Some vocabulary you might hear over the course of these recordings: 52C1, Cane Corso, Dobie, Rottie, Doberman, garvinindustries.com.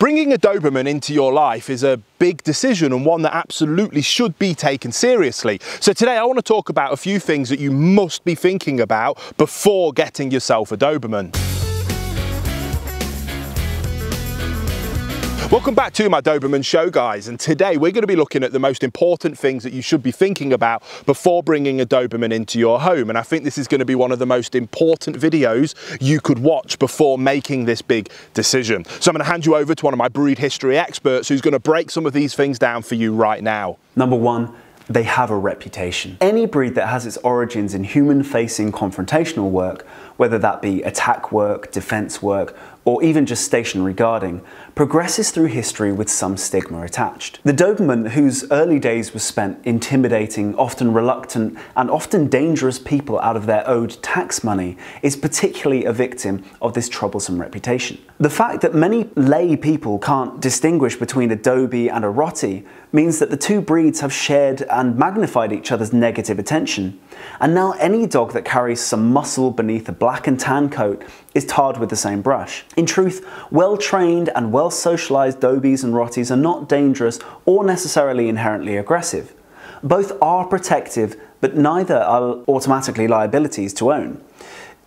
Bringing a Doberman into your life is a big decision and one that absolutely should be taken seriously. So today I want to talk about a few things that you must be thinking about before getting yourself a Doberman. Welcome back to my Doberman show, guys, and today we're going to be looking at the most important things that you should be thinking about before bringing a Doberman into your home. And I think this is going to be one of the most important videos you could watch before making this big decision. So I'm going to hand you over to one of my breed history experts who's going to break some of these things down for you right now. Number one, they have a reputation. Any breed that has its origins in human-facing confrontational work, whether that be attack work, defense work, or even just stationary guarding, progresses through history with some stigma attached. The Doberman, whose early days was spent intimidating, often reluctant, and often dangerous people out of their owed tax money, is particularly a victim of this troublesome reputation. The fact that many lay people can't distinguish between a Dobie and a Rottie means that the two breeds have shared and magnified each other's negative attention, and now any dog that carries some muscle beneath a black and tan coat is tarred with the same brush. In truth, well-trained and well-socialized Dobies and Rotties are not dangerous or necessarily inherently aggressive. Both are protective, but neither are automatically liabilities to own.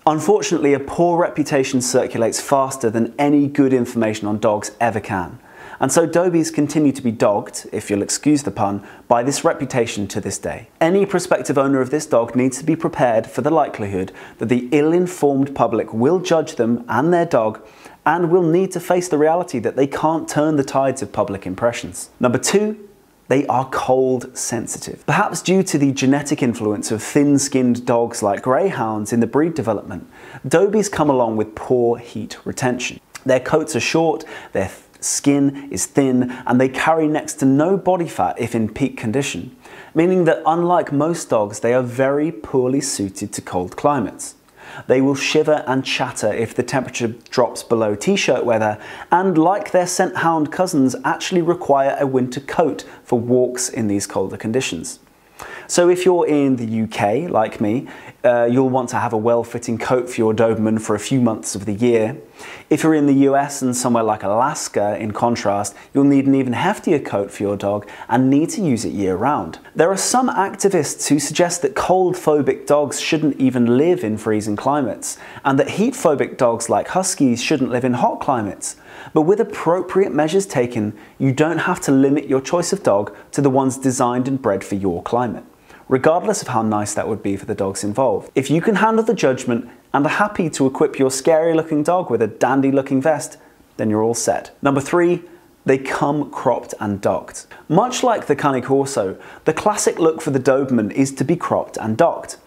Unfortunately, a poor reputation circulates faster than any good information on dogs ever can. And so Dobies continue to be dogged, if you'll excuse the pun, by this reputation to this day. Any prospective owner of this dog needs to be prepared for the likelihood that the ill-informed public will judge them and their dog, and will need to face the reality that they can't turn the tides of public impressions. Number two, they are cold sensitive. Perhaps due to the genetic influence of thin-skinned dogs like greyhounds in the breed development, Dobies come along with poor heat retention. Their coats are short, their skin is thin, and they carry next to no body fat if in peak condition, meaning that unlike most dogs, they are very poorly suited to cold climates. They will shiver and chatter if the temperature drops below t-shirt weather, and like their scent hound cousins, actually require a winter coat for walks in these colder conditions. So if you're in the UK, like me, you'll want to have a well-fitting coat for your Doberman for a few months of the year. If you're in the US and somewhere like Alaska, in contrast, you'll need an even heftier coat for your dog and need to use it year-round. There are some activists who suggest that cold-phobic dogs shouldn't even live in freezing climates, and that heat-phobic dogs like Huskies shouldn't live in hot climates. But with appropriate measures taken, you don't have to limit your choice of dog to the ones designed and bred for your climate, regardless of how nice that would be for the dogs involved. If you can handle the judgment and are happy to equip your scary-looking dog with a dandy-looking vest, then you're all set. Number three, they come cropped and docked. Much like the Cane Corso, the classic look for the Doberman is to be cropped and docked.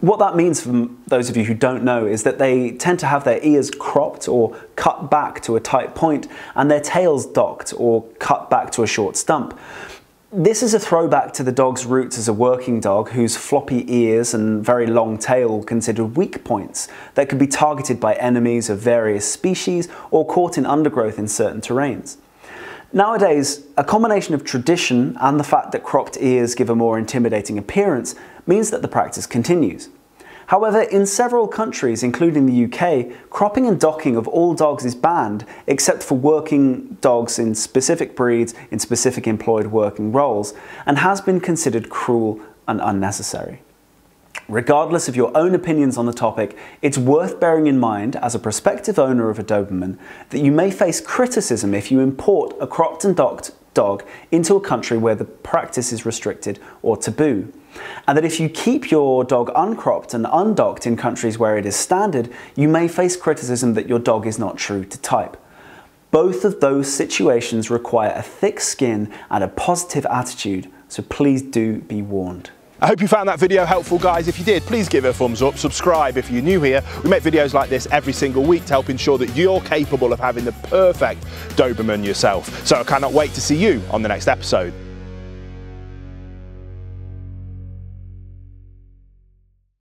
What that means, for those of you who don't know, is that they tend to have their ears cropped or cut back to a tight point, and their tails docked or cut back to a short stump. This is a throwback to the dog's roots as a working dog, whose floppy ears and very long tail were considered weak points that could be targeted by enemies of various species or caught in undergrowth in certain terrains. Nowadays, a combination of tradition and the fact that cropped ears give a more intimidating appearance means that the practice continues. However, in several countries, including the UK, cropping and docking of all dogs is banned, except for working dogs in specific breeds in specific employed working roles, and has been considered cruel and unnecessary. Regardless of your own opinions on the topic, it's worth bearing in mind, as a prospective owner of a Doberman, that you may face criticism if you import a cropped and docked dog into a country where the practice is restricted or taboo, and that if you keep your dog uncropped and undocked in countries where it is standard, you may face criticism that your dog is not true to type. Both of those situations require a thick skin and a positive attitude, so please do be warned. I hope you found that video helpful, guys. If you did, please give it a thumbs up, subscribe if you're new here. We make videos like this every single week to help ensure that you're capable of having the perfect Doberman yourself. So I cannot wait to see you on the next episode.